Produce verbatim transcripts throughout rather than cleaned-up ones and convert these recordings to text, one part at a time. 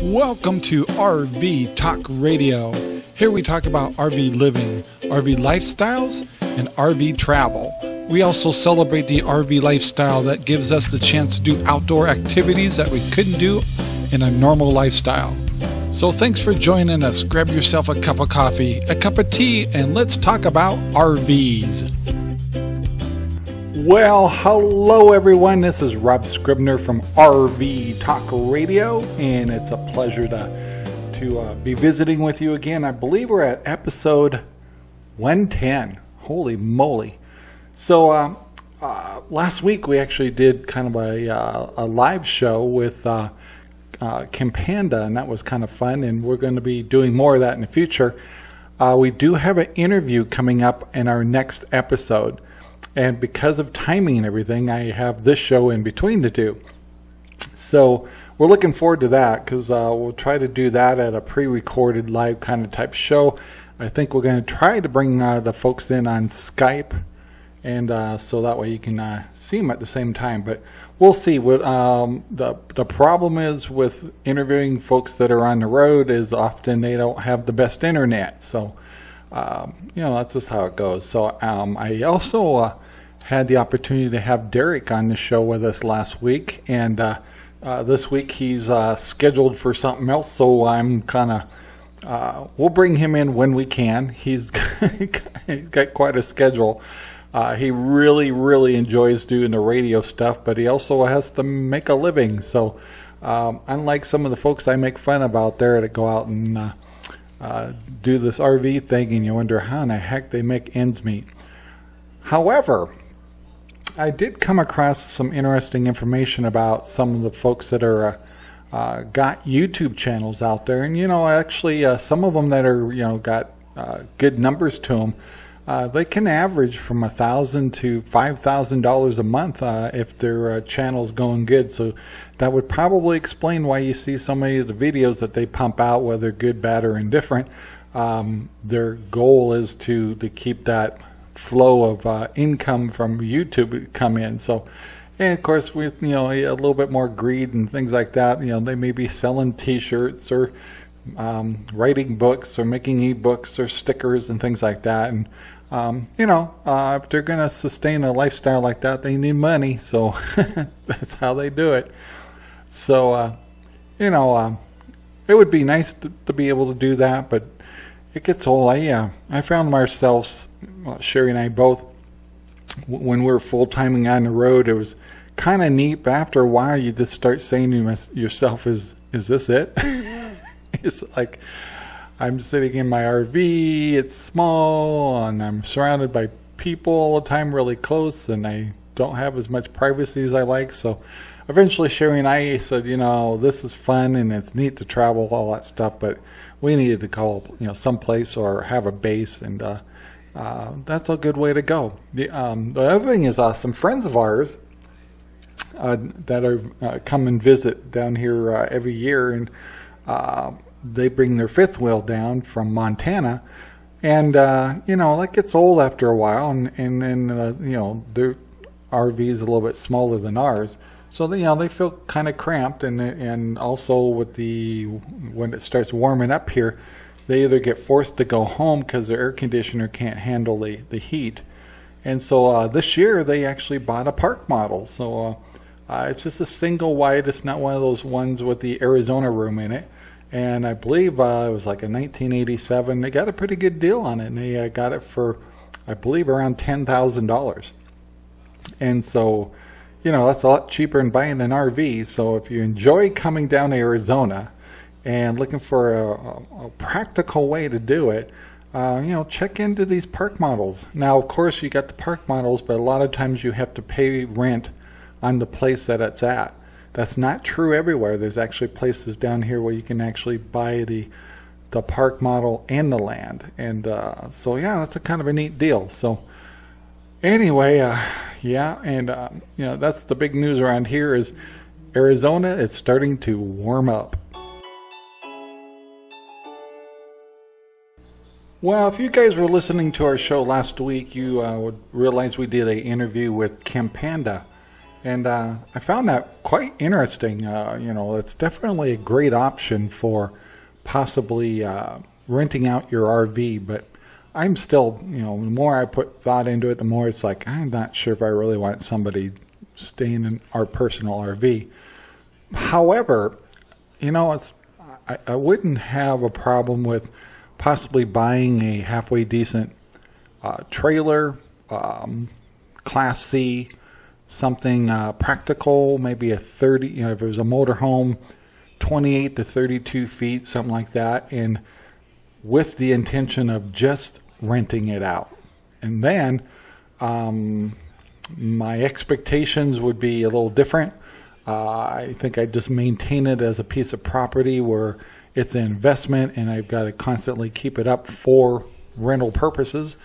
Welcome to R V Talk Radio. Here we talk about R V living, R V lifestyles, and R V travel. We also celebrate the R V lifestyle that gives us the chance to do outdoor activities that we couldn't do in a normal lifestyle. So thanks for joining us. Grab yourself a cup of coffee, a cup of tea, and let's talk about R Vs. Well, hello everyone. This is Rob Scribner from R V Talk Radio, and it's a pleasure to, to uh, be visiting with you again. I believe we're at episode one ten. Holy moly. So uh, uh, last week we actually did kind of a, uh, a live show with uh, uh, Campanda, and that was kind of fun, and we're going to be doing more of that in the future. Uh, we do have an interview coming up in our next episode. And because of timing and everything, I have this show in between the two. So we're looking forward to that because uh, we'll try to do that at a pre-recorded live kind of type show. I think we're going to try to bring uh, the folks in on Skype. And uh, so that way you can uh, see them at the same time. But we'll see. What um, the, the problem is with interviewing folks that are on the road is often they don't have the best internet. So, um, you know, that's just how it goes. So um, I also... Uh, had the opportunity to have Derek on the show with us last week, and uh, uh, this week he's uh, scheduled for something else, so I'm kind of uh, we'll bring him in when we can. He's he's got quite a schedule. Uh, he really really enjoys doing the radio stuff, but he also has to make a living. So um, unlike some of the folks I make fun of out there that go out and uh, uh, do this R V thing, and you wonder how in the heck they make ends meet. However, I did come across some interesting information about some of the folks that are uh, uh, got YouTube channels out there, and you know, actually, uh, some of them that are you know got uh, good numbers to them, uh, they can average from a thousand to five thousand dollars a month uh, if their uh, channel's going good. So that would probably explain why you see so many of the videos that they pump out, whether good, bad, or indifferent. Um, their goal is to to keep that flow of uh, income from YouTube come in. So, and of course, with you know a little bit more greed and things like that, you know they may be selling T-shirts or um, writing books or making e-books or stickers and things like that. And um, you know, uh, if they're going to sustain a lifestyle like that, they need money. So that's how they do it. So uh, you know, uh, it would be nice to, to be able to do that, but it gets old. I, uh, I found ourselves, well, Sherry and I both, w when we were full-timing on the road, it was kind of neat, but after a while you just start saying to yourself, is is this it? It's like, I'm sitting in my R V, it's small, and I'm surrounded by people all the time really close, and I don't have as much privacy as I like. So eventually Sherry and I said, you know, this is fun and it's neat to travel, all that stuff, but we needed to call, you know, someplace or have a base, and uh, uh, that's a good way to go. The, um, the other thing is, uh, some friends of ours uh, that are uh, come and visit down here uh, every year, and uh, they bring their fifth wheel down from Montana, and uh, you know, that gets old after a while, and and, and uh, you know, their R V is a little bit smaller than ours. So they, you know, they feel kind of cramped, and and also with the when it starts warming up here, they either get forced to go home because their air conditioner can't handle the, the heat. And so uh, this year they actually bought a park model. So uh, uh, it's just a single wide. It's not one of those ones with the Arizona room in it. And I believe uh, it was like a nineteen eighty-seven. They got a pretty good deal on it, and they uh, got it for, I believe, around ten thousand dollars. And so, you know, that's a lot cheaper than buying an R V. So if you enjoy coming down to Arizona and looking for a, a practical way to do it, uh, you know, check into these park models. Now, of course, you got the park models, but a lot of times you have to pay rent on the place that it's at. That's not true everywhere. There's actually places down here where you can actually buy the the park model and the land. And uh, so, yeah, that's a kind of a neat deal. So anyway, uh, yeah, and uh, you know, that's the big news around here is Arizona is starting to warm up. Well, if you guys were listening to our show last week, you uh, would realize we did an interview with Campanda, And uh, I found that quite interesting. Uh, you know, it's definitely a great option for possibly uh, renting out your R V. But I'm still, you know, the more I put thought into it, the more it's like, I'm not sure if I really want somebody staying in our personal R V. However, you know, it's I, I wouldn't have a problem with possibly buying a halfway decent uh, trailer, um, Class C, something uh, practical, maybe a thirty, you know, if it was a motorhome, twenty-eight to thirty-two feet, something like that, and with the intention of just renting it out. And then um, my expectations would be a little different. Uh, I think I just maintain it as a piece of property where it's an investment and I've got to constantly keep it up for rental purposes.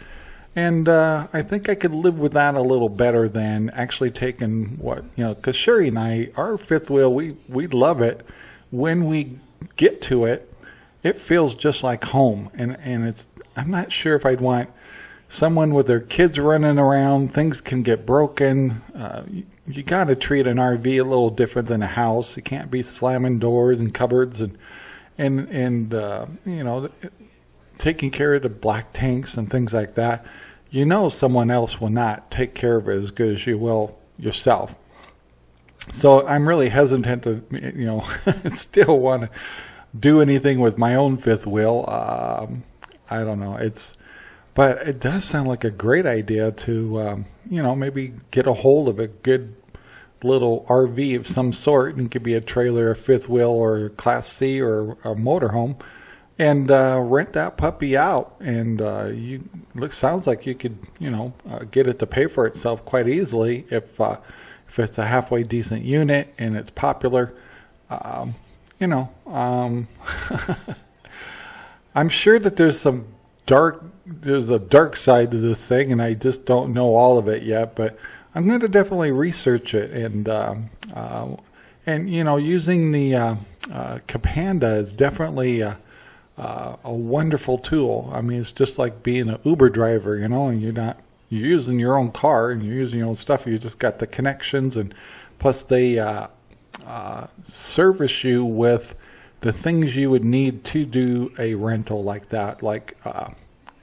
And uh, I think I could live with that a little better than actually taking what, you know, because Sherry and I, our fifth wheel, we, we love it. When we get to it, it feels just like home. And, and it's, I'm not sure if I'd want someone with their kids running around. Things can get broken. Uh, you you got to treat an R V a little different than a house. You can't be slamming doors and cupboards and, and, and uh, you know, it, taking care of the black tanks and things like that. You know, someone else will not take care of it as good as you will yourself. So I'm really hesitant to, you know, still want to do anything with my own fifth wheel. Um, I don't know. It's, but it does sound like a great idea to, um, you know, maybe get a hold of a good little R V of some sort. And it could be a trailer, a fifth wheel, or a Class C, or a motorhome. And uh, rent that puppy out, and uh, you look sounds like you could, you know, uh, get it to pay for itself quite easily if uh, if it's a halfway decent unit and it's popular. Um, you know, um, I'm sure that there's some dark, there's a dark side to this thing, and I just don't know all of it yet. But I'm going to definitely research it, and um, uh, and you know, using the uh, uh, Campanda is definitely. Uh, Uh, a wonderful tool. I mean, it's just like being an Uber driver, you know, and you're not you're using your own car and you're using your own stuff. You just got the connections, and plus they uh, uh, service you with the things you would need to do a rental like that, like uh,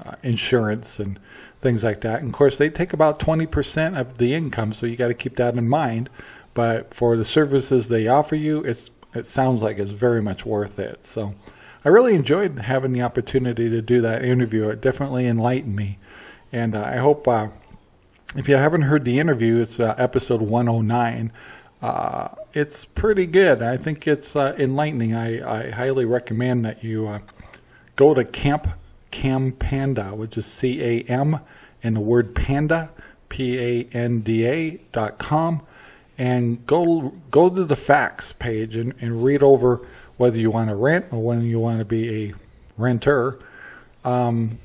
uh, insurance and things like that. And of course, they take about twenty percent of the income, so you got to keep that in mind. But for the services they offer you, it's it sounds like it's very much worth it. So. I really enjoyed having the opportunity to do that interview. It definitely enlightened me. And uh, I hope, uh, if you haven't heard the interview, it's uh, episode one oh nine. Uh, it's pretty good. I think it's uh, enlightening. I, I highly recommend that you uh, go to Camp Campanda, which is C A M and the word panda, P A N D A dot com. And go, go to the facts page and, and read over whether you want to rent or when you want to be a renter. Um,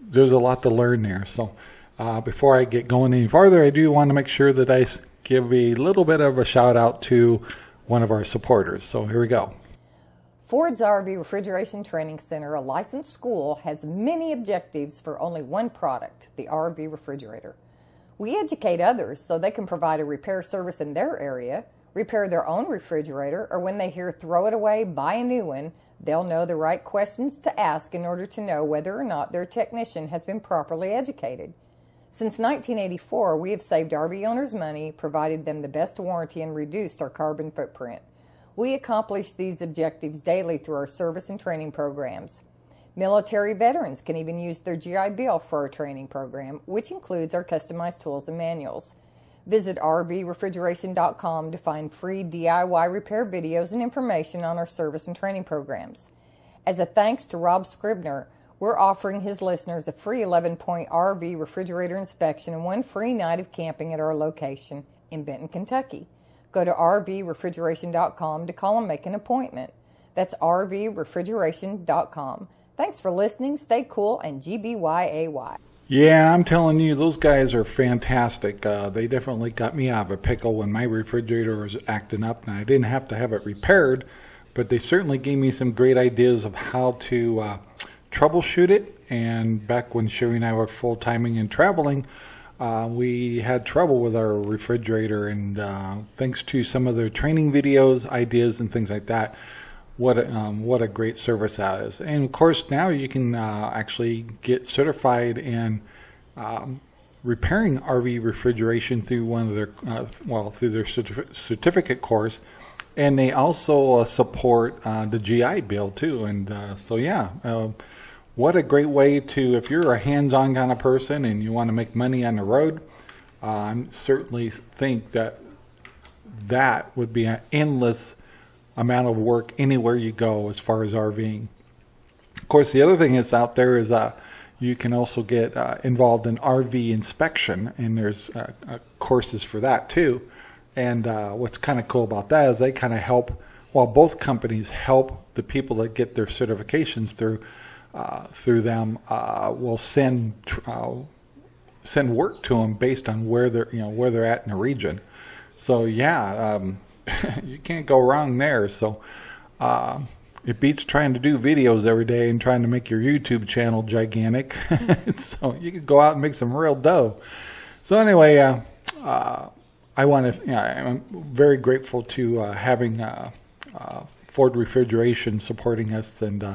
there's a lot to learn there. So uh, before I get going any farther, I do want to make sure that I give a little bit of a shout out to one of our supporters. So here we go. Ford's R V Refrigeration Training Center, a licensed school, has many objectives for only one product, the R V refrigerator. We educate others so they can provide a repair service in their area, repair their own refrigerator, or when they hear throw it away, buy a new one, they'll know the right questions to ask in order to know whether or not their technician has been properly educated. Since nineteen eighty-four, we have saved R V owners money, provided them the best warranty, and reduced our carbon footprint. We accomplish these objectives daily through our service and training programs. Military veterans can even use their G I Bill for our training program, which includes our customized tools and manuals. Visit R V refrigeration dot com to find free D I Y repair videos and information on our service and training programs. As a thanks to Rob Scribner, we're offering his listeners a free eleven point R V refrigerator inspection and one free night of camping at our location in Benton, Kentucky. Go to R V refrigeration dot com to call and make an appointment. That's R V refrigeration dot com. Thanks for listening. Stay cool and G B Y A Y. Yeah, I'm telling you, those guys are fantastic. Uh, they definitely got me out of a pickle when my refrigerator was acting up, and I didn't have to have it repaired, but they certainly gave me some great ideas of how to uh, troubleshoot it. And back when Sherry and I were full-timing and traveling, Uh, we had trouble with our refrigerator, and uh, thanks to some of their training videos, ideas, and things like that, what a, um, what a great service that is. And of course, now you can uh, actually get certified in um, repairing R V refrigeration through one of their uh, well through their certif certificate course, and they also uh, support uh, the G I Bill too. And uh, so yeah. Uh, What a great way to, if you're a hands-on kind of person and you want to make money on the road, uh, I certainly think that that would be an endless amount of work anywhere you go as far as RVing. Of course, the other thing that's out there is uh, you can also get uh, involved in R V inspection, and there's uh, uh, courses for that too. And uh, what's kind of cool about that is they kind of help, well, both companies help the people that get their certifications through Uh, through them uh, will send uh, send work to them based on where they're you know where they're at in the region. So yeah, um, you can't go wrong there. So uh, it beats trying to do videos every day and trying to make your YouTube channel gigantic. So you can go out and make some real dough. So anyway, uh, uh, I want to. You know, I'm very grateful to uh, having uh, uh, Ford Refrigeration supporting us, and. Uh,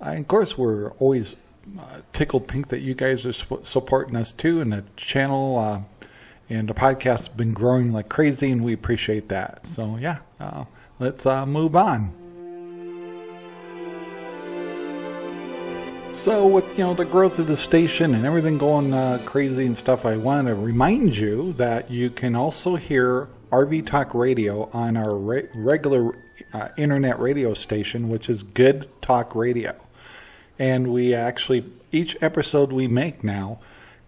Uh, of course, we're always uh, tickled pink that you guys are su supporting us too, and the channel uh, and the podcast has been growing like crazy, and we appreciate that. So yeah, uh, let's uh, move on. So with you know the growth of the station and everything going uh, crazy and stuff, I want to remind you that you can also hear R V Talk Radio on our re regular uh, internet radio station, which is Good Talk Radio. And we actually, each episode we make now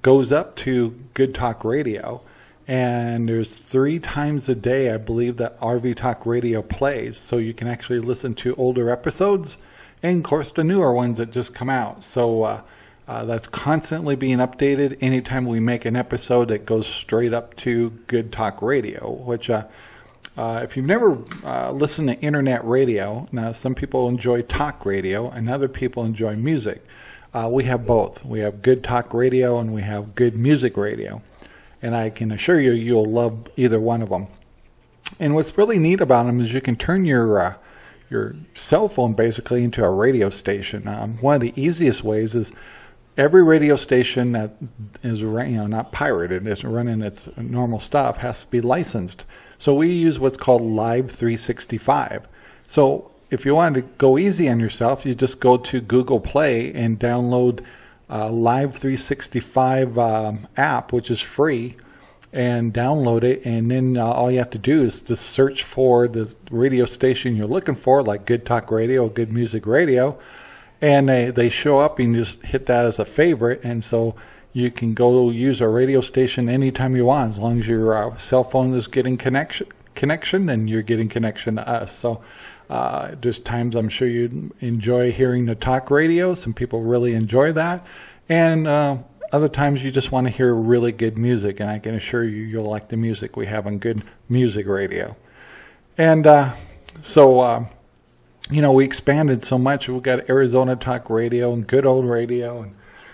goes up to Good Talk Radio. And there's three times a day, I believe, that R V Talk Radio plays. So you can actually listen to older episodes and, of course, the newer ones that just come out. So uh, uh, that's constantly being updated. Anytime we make an episode, that goes straight up to Good Talk Radio, which uh, uh, if you've never uh, listened to internet radio, now some people enjoy talk radio and other people enjoy music. Uh, we have both. We have Good Talk Radio and we have Good Music Radio. And I can assure you, you'll love either one of them. And what's really neat about them is you can turn your uh, your cell phone basically into a radio station. Um, one of the easiest ways is every radio station that is you know, not pirated, is running its normal stuff, has to be licensed. So we use what's called Live three sixty-five. So if you wanted to go easy on yourself, you just go to Google Play and download Uh, Live three sixty-five um, app, which is free, and download it, and then uh, all you have to do is just search for the radio station you're looking for, like Good Talk Radio or Good Music Radio, and they, they show up, and you just hit that as a favorite, and so you can go use a radio station anytime you want, as long as your uh, cell phone is getting connection, connection, then you're getting connection to us. So Uh, there's times I'm sure you'd enjoy hearing the talk radio. Some people really enjoy that. And uh, other times you just want to hear really good music. And I can assure you, you'll like the music we have on Good Music Radio. And uh, so, uh, you know, we expanded so much. We've got Arizona Talk Radio and Good Old Radio. And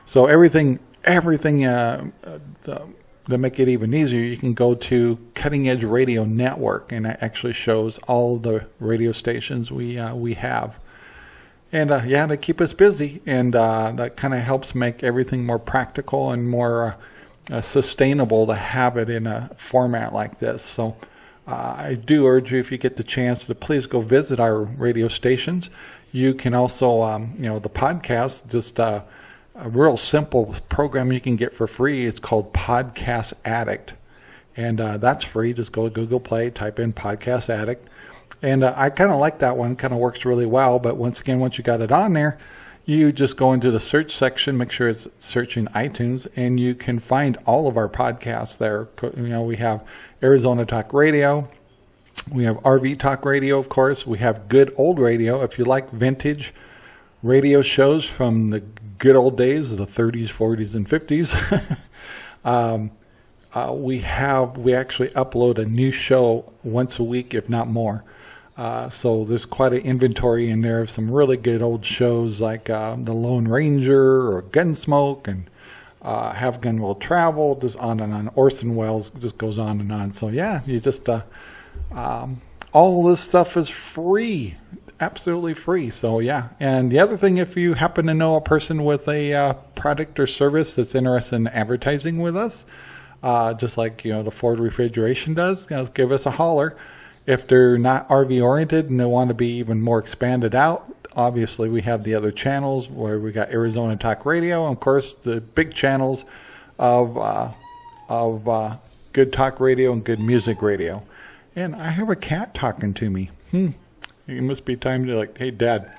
so everything, everything uh, the, to make it even easier, you can go to Cutting Edge Radio Network, and it actually shows all the radio stations we uh, we have. And uh, yeah, they keep us busy, and uh, that kind of helps make everything more practical and more uh, uh, sustainable to have it in a format like this. So uh, I do urge you, if you get the chance, to please go visit our radio stations. You can also, um, you know, the podcast, just uh, a real simple program you can get for free. It's called Podcast Addict, and uh, that's free. Just go to Google Play, type in Podcast Addict, and uh, I kind of like that one. Kind of works really well. But once again, once you got it on there, you just go into the search section, make sure it's searching iTunes, and you can find all of our podcasts there. You know, we have Arizona Talk Radio, we have R V Talk Radio, of course, we have Good Old Radio. If you like vintage radio shows from the good old days of the thirties, forties, and fifties. um, uh, we have, we actually upload a new show once a week, if not more. Uh, so there's quite an inventory in there of some really good old shows like uh, The Lone Ranger or Gunsmoke and uh, have Gunwell Travel, just on and on. Orson Welles just goes on and on. So yeah, you just uh, um, all this stuff is free, absolutely free. So yeah, and the other thing, if you happen to know a person with a uh, product or service that's interested in advertising with us, uh, just like you know the Ford Refrigeration does, you know, give us a holler. If they're not R V oriented and they want to be even more expanded out, obviously we have the other channels where we got Arizona Talk Radio, and of course the big channels of uh, of uh, Good Talk Radio and Good Music Radio. And I have a cat talking to me. Hmm. It must be time to like, hey Dad,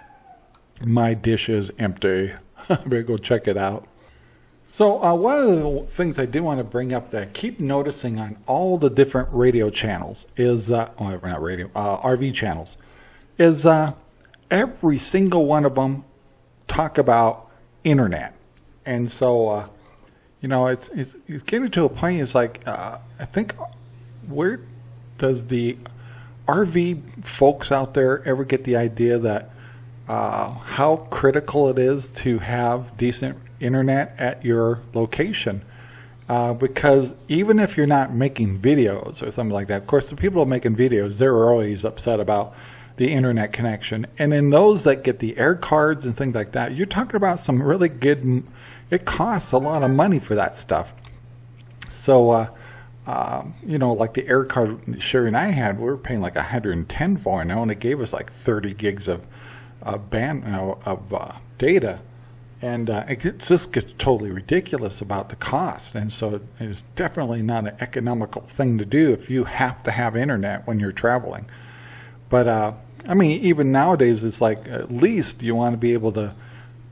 my dish is empty. Better go check it out. So uh, one of the things I did want to bring up that I keep noticing on all the different radio channels is, uh, well, not radio, uh, R V channels, is uh, every single one of them talk about internet. And so, uh, you know, it's, it's, it's getting to a point, it's like, uh, I think, where does the R V folks out there ever get the idea that uh, how critical it is to have decent internet at your location, uh, because even if you're not making videos or something like that, of course the people making videos, they're always upset about the internet connection. And in those that get the air cards and things like that, you're talking about some really good, it costs a lot of money for that stuff. So uh, uh, you know, like the air card Sherry and I had, we were paying like one hundred ten for it now, and it gave us like thirty gigs of uh, band uh, of uh, data. And uh, it gets, just gets totally ridiculous about the cost. And so it's definitely not an economical thing to do if you have to have internet when you're traveling. But, uh, I mean, even nowadays, it's like at least you want to be able to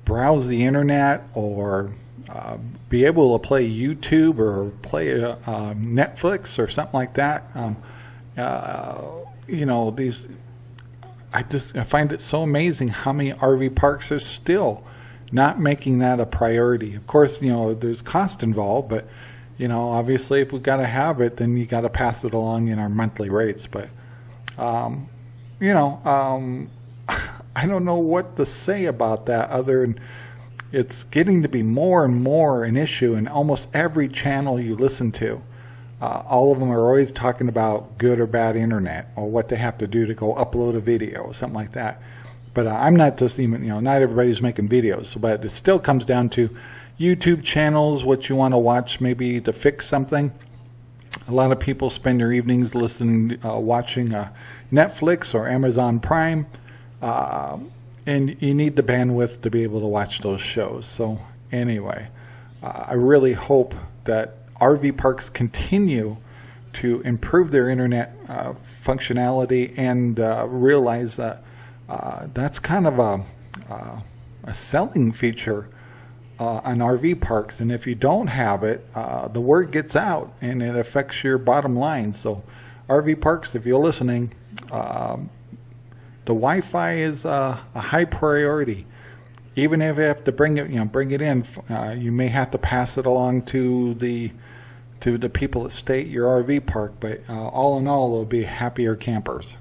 browse the internet or uh, be able to play YouTube or play uh, uh, Netflix or something like that. Um, uh, you know, these, I just I find it so amazing how many R V parks are still not making that a priority. Of course, you know, there's cost involved, but, you know, obviously if we've got to have it, then you got to pass it along in our monthly rates. But, um, you know, um, I don't know what to say about that other than it's getting to be more and more an issue in almost every channel you listen to. Uh, all of them are always talking about good or bad internet or what they have to do to go upload a video or something like that. But uh, I'm not just even, you know, not everybody's making videos. So, but it still comes down to YouTube channels, what you want to watch, maybe to fix something. A lot of people spend their evenings listening, uh, watching uh, Netflix or Amazon Prime. Uh, and you need the bandwidth to be able to watch those shows. So anyway, uh, I really hope that R V parks continue to improve their internet uh, functionality and uh, realize that Uh, that's kind of a, uh, a selling feature uh, on R V parks. And if you don't have it, uh, the word gets out and it affects your bottom line. So R V parks, if you're listening, um, the Wi-Fi is uh, a high priority. Even if you have to bring it, you know, bring it in, uh, you may have to pass it along to the, to the people that stay at your R V park. But uh, all in all, it'll be happier campers.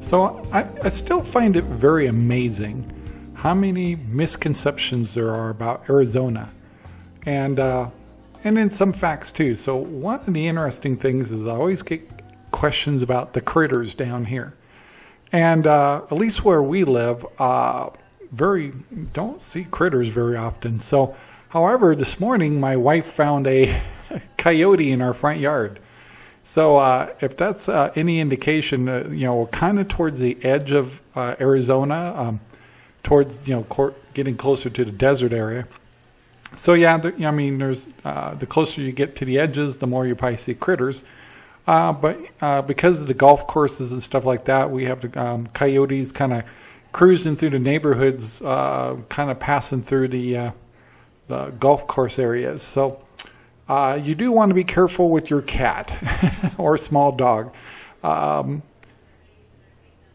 So I, I still find it very amazing how many misconceptions there are about Arizona, and uh, and then some facts too. So one of the interesting things is I always get questions about the critters down here, and uh, at least where we live, uh, very don't see critters very often. So, however, this morning my wife found a coyote in our front yard. So uh, if that's uh, any indication, uh, you know, kind of towards the edge of uh, Arizona, um, towards, you know, getting closer to the desert area. So, yeah, I mean, there's uh, the closer you get to the edges, the more you probably see critters. Uh, but uh, because of the golf courses and stuff like that, we have the um, coyotes kind of cruising through the neighborhoods, uh, kind of passing through the, uh, the golf course areas. So Uh, you do want to be careful with your cat or small dog. Um,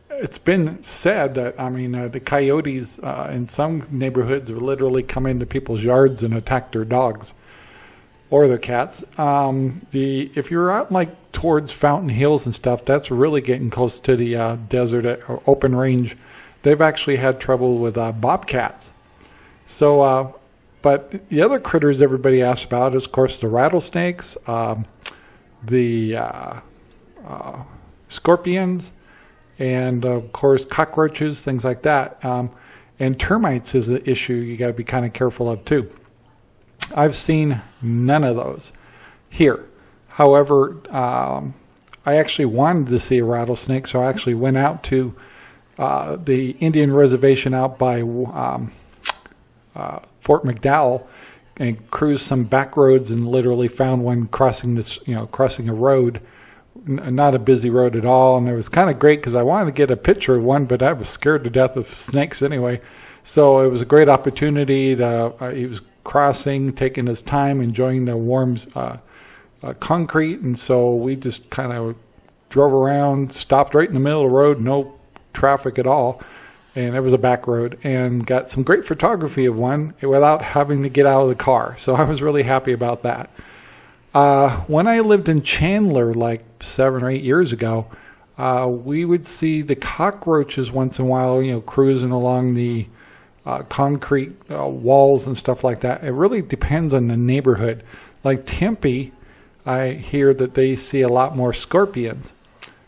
it's been said that, I mean, uh, the coyotes uh, in some neighborhoods will literally come into people's yards and attack their dogs or their cats. Um, the if you're out like towards Fountain Hills and stuff, that's really getting close to the uh, desert or open range they've actually had trouble with uh, bobcats. So, uh, but the other critters everybody asks about is, of course, the rattlesnakes, um, the uh, uh, scorpions, and, of course, cockroaches, things like that. Um, and termites is the issue you got to be kind of careful of, too. I've seen none of those here. However, um, I actually wanted to see a rattlesnake, so I actually went out to uh, the Indian reservation out by um, uh, Fort McDowell and cruised some back roads and literally found one crossing this, you know, crossing a road, N not a busy road at all. And it was kind of great because I wanted to get a picture of one, but I was scared to death of snakes anyway. So it was a great opportunity. To, uh, he was crossing, taking his time, enjoying the warm uh, uh, concrete. And so we just kind of drove around, stopped right in the middle of the road, no traffic at all. And it was a back road, and got some great photography of one without having to get out of the car. So I was really happy about that. Uh, when I lived in Chandler like seven or eight years ago, uh, we would see the cockroaches once in a while, you know, cruising along the Uh, concrete uh, walls and stuff like that. It really depends on the neighborhood. Like Tempe, I hear that they see a lot more scorpions.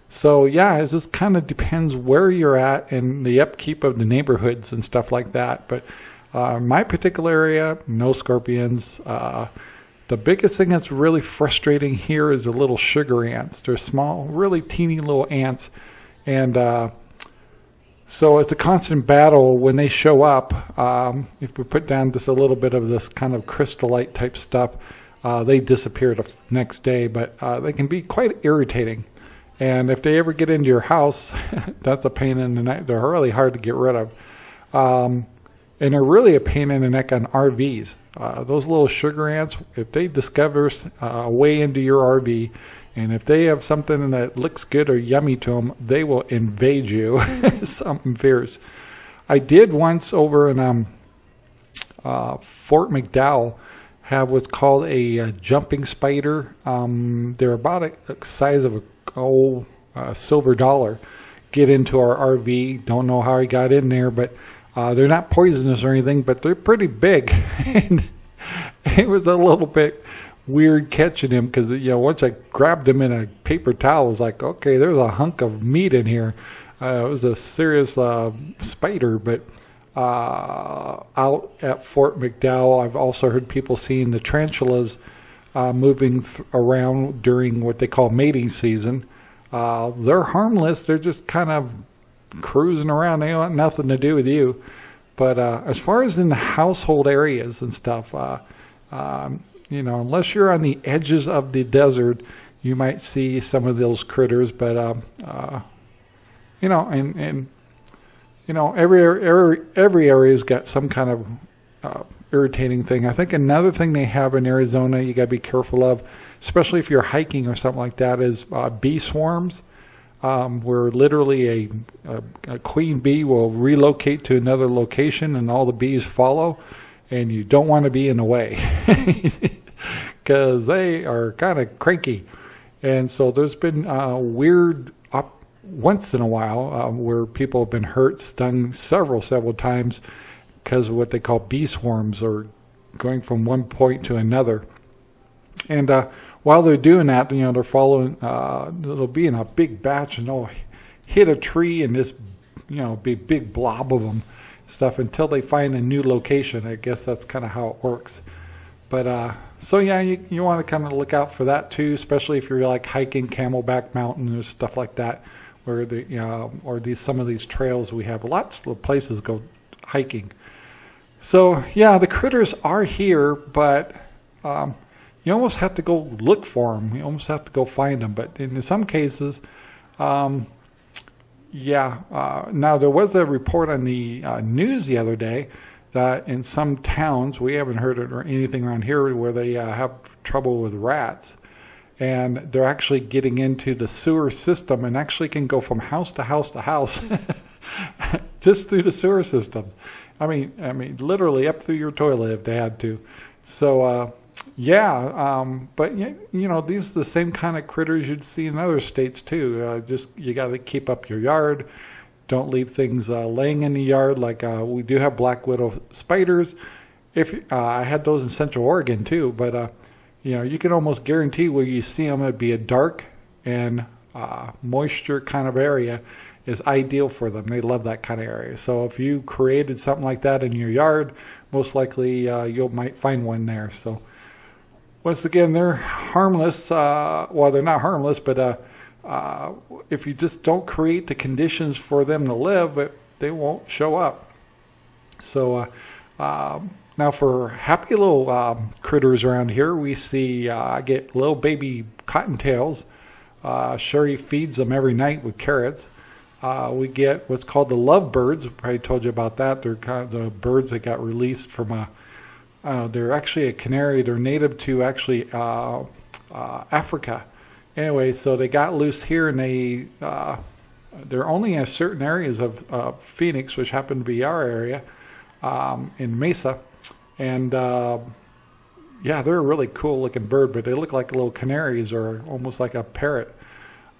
So yeah, it just kind of depends where you're at and the upkeep of the neighborhoods and stuff like that. But uh, my particular area, no scorpions. Uh, the biggest thing that's really frustrating here is the little sugar ants. They're small, really teeny little ants, and uh, so it's a constant battle when they show up. Um, if we put down just a little bit of this kind of crystallite type stuff, uh, they disappear the next day, but uh, they can be quite irritating. And if they ever get into your house, that's a pain in the neck. They're really hard to get rid of. Um, and they're really a pain in the neck on R Vs. Uh, those little sugar ants, if they discover a way into your R V, and if they have something that looks good or yummy to them, they will invade you. Something fierce. I did once over in um, uh, Fort McDowell have what's called a, a jumping spider. Um, they're about a, a size of a old uh, silver dollar. Get into our R V. Don't know how he got in there, but uh, they're not poisonous or anything, but they're pretty big. And it was a little bit weird catching him, because you know, once I grabbed him in a paper towel, I was like, okay, there's a hunk of meat in here. Uh, it was a serious uh, spider. But uh, out at Fort McDowell, I've also heard people seeing the tarantulas uh, moving th around during what they call mating season. Uh, they're harmless. They're just kind of cruising around. They want nothing to do with you. But uh, as far as in the household areas and stuff, uh, um, you know, unless you're on the edges of the desert, you might see some of those critters. But, um, uh, you know, and, and, you know, every, every, every area's got some kind of uh, irritating thing. I think another thing they have in Arizona you got to be careful of, especially if you're hiking or something like that, is uh, bee swarms, um, where literally a, a, a queen bee will relocate to another location and all the bees follow. And you don't want to be in the way, because they are kind of cranky. And so there's been uh, weird op once in a while uh, where people have been hurt, stung several, several times because of what they call bee swarms, or going from one point to another. And uh, while they're doing that, you know, they're following, uh, it'll be in a big batch, and they'll hit a tree and this, you know, be a big blob of them. Stuff until they find a new location. I guess that's kind of how it works. But uh, so yeah, you, you want to kind of look out for that too, especially if you're like hiking Camelback Mountain or stuff like that, where the you know, or these some of these trails we have. Lots of places go hiking. So yeah, the critters are here, but um, you almost have to go look for them. You almost have to go find them. But in some cases, um, yeah. Uh, now, there was a report on the uh, news the other day that in some towns, we haven't heard it or anything around here, where they uh, have trouble with rats. And they're actually getting into the sewer system and actually can go from house to house to house just through the sewer system. I mean, I mean, literally up through your toilet if they had to. So, uh, yeah. Um, but, you know, these are the same kind of critters you'd see in other states, too. Uh, just you got to keep up your yard, Don't leave things uh, laying in the yard. Like uh, we do have black widow spiders. If uh, I had those in Central Oregon too, but uh, you know, you can almost guarantee where you see them, it'd be a dark and uh, moisture kind of area is ideal for them. They love that kind of area. So if you created something like that in your yard, most likely uh, you might find one there. So once again, they're harmless. Uh, well, they're not harmless, but uh, uh, if you just don't create the conditions for them to live, it, they won't show up. So uh, uh, now for happy little uh, critters around here, we see uh, I get little baby cottontails. Uh, Sherry feeds them every night with carrots. Uh, we get what's called the lovebirds. I probably told you about that. They're kind of the birds that got released from a, uh, they're actually a canary. They're native to actually uh, uh, Africa. Anyway, so they got loose here, and they, uh, they're only in certain areas of uh, Phoenix, which happened to be our area um, in Mesa. And uh, yeah, they're a really cool looking bird, but they look like little canaries or almost like a parrot.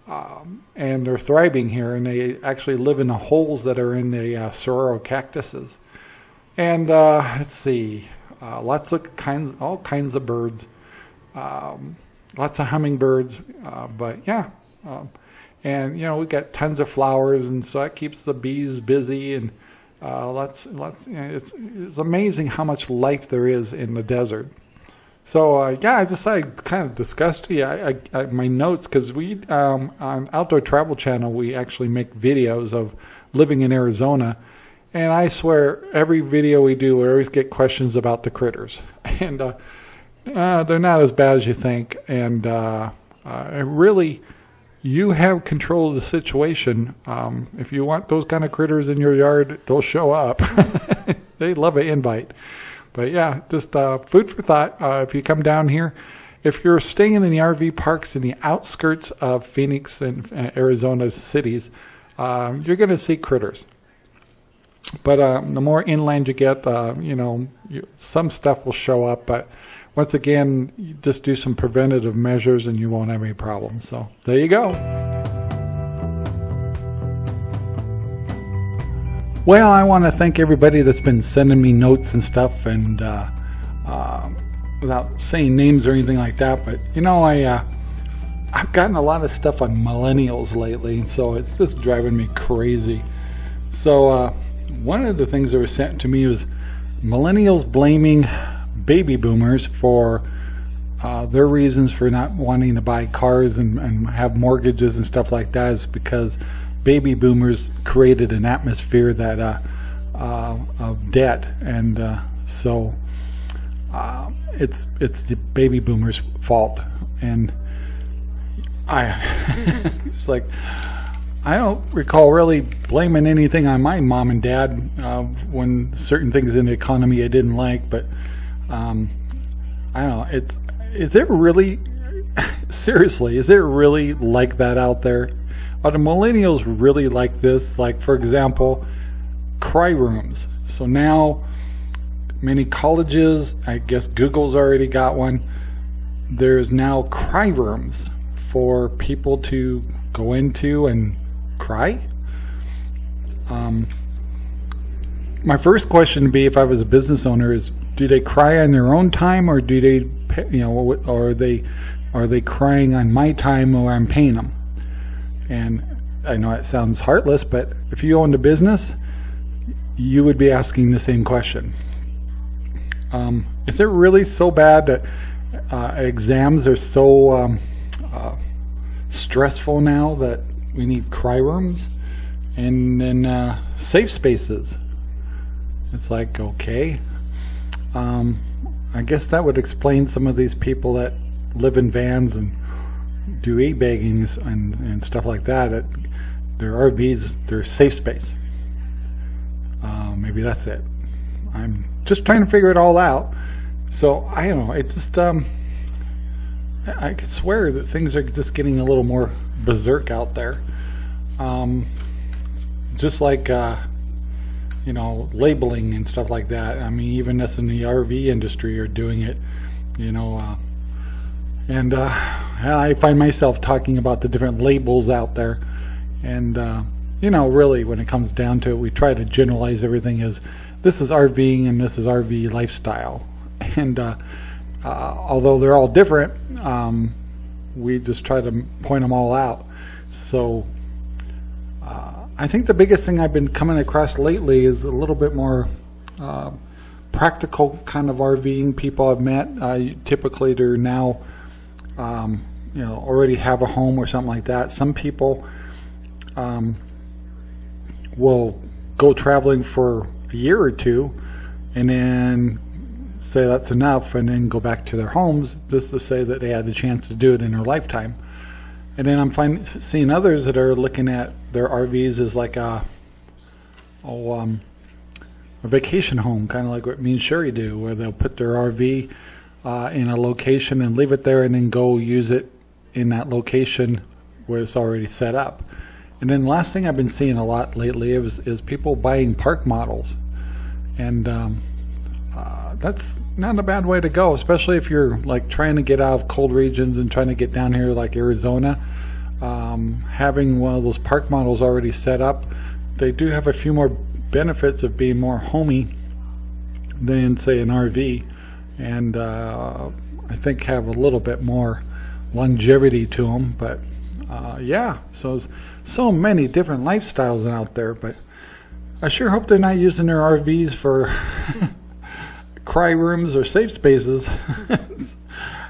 Um, and they're thriving here, and they actually live in the holes that are in the uh, sorrel cactuses. And uh, let's see, uh, lots of kinds, all kinds of birds, um, lots of hummingbirds. Uh, but yeah, um, and you know, we got tons of flowers, and so that keeps the bees busy. And uh, lots, lots. You know, it's it's amazing how much life there is in the desert. So, uh, yeah, I decided to kind of discuss to you I, I, I, my notes, because we, um, on Outdoor Travel Channel, we actually make videos of living in Arizona. And I swear, every video we do, we always get questions about the critters. And uh, uh, they're not as bad as you think. And uh, uh, really, you have control of the situation. Um, if you want those kind of critters in your yard, they'll show up. They love an invite. But yeah, just uh, food for thought uh, if you come down here. If you're staying in the R V parks in the outskirts of Phoenix and uh, Arizona cities, uh, you're going to see critters. But um, the more inland you get, uh, you know, you, some stuff will show up. But once again, you just do some preventative measures and you won't have any problems. So there you go. Well, I want to thank everybody that's been sending me notes and stuff, and uh, uh, without saying names or anything like that. But you know, I uh, I've gotten a lot of stuff on millennials lately, and so it's just driving me crazy. So uh, one of the things that was sent to me was millennials blaming baby boomers for uh, their reasons for not wanting to buy cars and, and have mortgages and stuff like that is because baby boomers created an atmosphere that uh, uh, of debt, and uh, so uh, it's it's the baby boomers' fault. And I, it's like I don't recall really blaming anything on my mom and dad uh, when certain things in the economy I didn't like. But um, I don't know. It's is it really seriously? Is it really like that out there? Are the millennials really like this? Like, for example, cry rooms. So now many colleges, I guess Google's already got one. There's now cry rooms for people to go into and cry. Um, my first question would be, if I was a business owner, is do they cry on their own time, or do they, you know, or are they, are they crying on my time, or I'm paying them? And I know it sounds heartless, but if you owned a business, you would be asking the same question. Um, is it really so bad that uh, exams are so um, uh, stressful now that we need cry rooms and then uh, safe spaces? It's like, okay. Um, I guess that would explain some of these people that live in vans and do e-baggings and, and stuff like that. It, their R Vs, their safe space. Uh, maybe that's it. I'm just trying to figure it all out. So I don't know. It's just um, I, I could swear that things are just getting a little more berserk out there. Um, just like uh, you know, labeling and stuff like that. I mean, even us in the R V industry are doing it. You know, uh, and. Uh, I find myself talking about the different labels out there, and uh, you know, really when it comes down to it, we try to generalize everything as this is RVing and this is R V lifestyle. And uh, uh, although they're all different, um, we just try to point them all out. So uh, I think the biggest thing I've been coming across lately is a little bit more uh, practical kind of RVing. People I've met, uh, typically they're now, um, you know, already have a home or something like that. Some people um, will go traveling for a year or two and then say that's enough and then go back to their homes, just to say that they had the chance to do it in their lifetime. And then I'm find, seeing others that are looking at their R Vs as like a, oh, um, a vacation home, kind of like what me and Sherry do, where they'll put their R V uh, in a location and leave it there and then go use it in that location where it's already set up. And then last thing I've been seeing a lot lately is, is people buying park models. And um, Uh, that's not a bad way to go, especially if you're like trying to get out of cold regions and trying to get down here like Arizona. Um, having one of those park models already set up, they do have a few more benefits of being more homey than say an R V, and uh, I think have a little bit more longevity to them. But uh, yeah, so there's so many different lifestyles out there, but I sure hope they're not using their R Vs for cry rooms or safe spaces.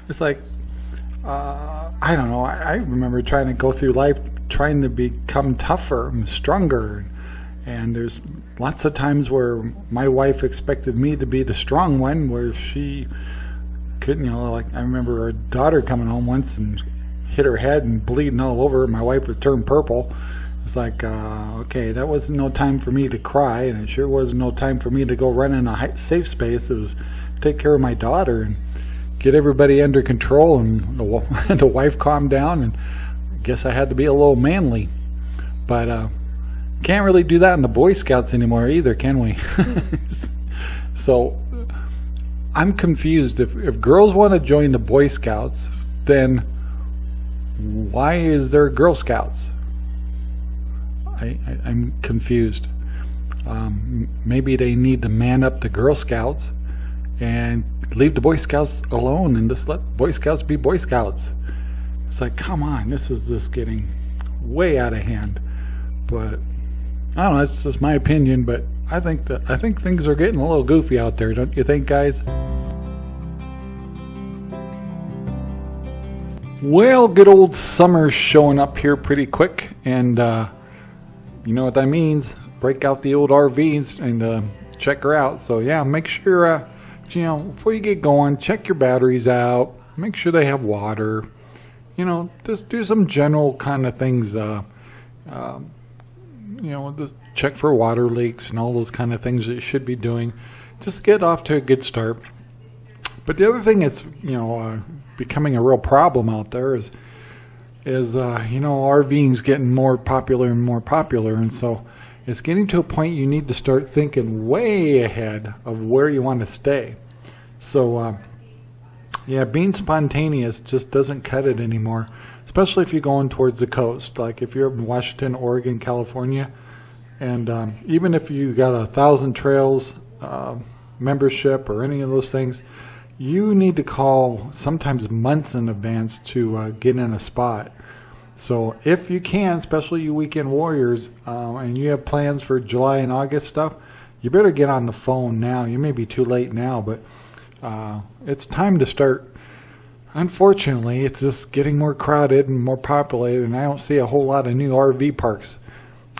It's like, uh, I don't know, I, I remember trying to go through life trying to become tougher and stronger, and there's lots of times where my wife expected me to be the strong one, where she couldn't, you know, like I remember her daughter coming home once and hit her head and bleeding all over. My wife would turn purple. It's like, uh, okay, that wasn't no time for me to cry, and it sure was no time for me to go run in a safe space. It was take care of my daughter and get everybody under control, and the, the wife calmed down, and I guess I had to be a little manly. But uh, can't really do that in the Boy Scouts anymore either, can we? So I'm confused. If, if girls want to join the Boy Scouts, then why is there Girl Scouts? I, I, I'm confused. Um, maybe they need to man up the Girl Scouts and leave the Boy Scouts alone and just let Boy Scouts be Boy Scouts. It's like, come on, this is this getting way out of hand. But I don't know, it's just my opinion, but I think that I think things are getting a little goofy out there, don't you think, guys? Well, good old summer's showing up here pretty quick, and uh you know what that means. Break out the old R Vs and uh, check her out. So yeah, make sure, uh, you know, before you get going, check your batteries out. Make sure they have water. You know, just do some general kind of things. Uh, uh, you know, just check for water leaks and all those kind of things that you should be doing. Just get off to a good start. But the other thing that's, you know, uh, becoming a real problem out there is, is, uh, you know, RVing's getting more popular and more popular, and so it's getting to a point you need to start thinking way ahead of where you want to stay. So, uh, yeah, being spontaneous just doesn't cut it anymore, especially if you're going towards the coast. Like if you're in Washington, Oregon, California, and um, even if you got a Thousand Trails uh, membership or any of those things, you need to call sometimes months in advance to uh, get in a spot. So if you can, especially you weekend warriors, uh, and you have plans for July and August stuff, you better get on the phone now. You may be too late now, but uh, it's time to start. Unfortunately, it's just getting more crowded and more populated, and I don't see a whole lot of new R V parks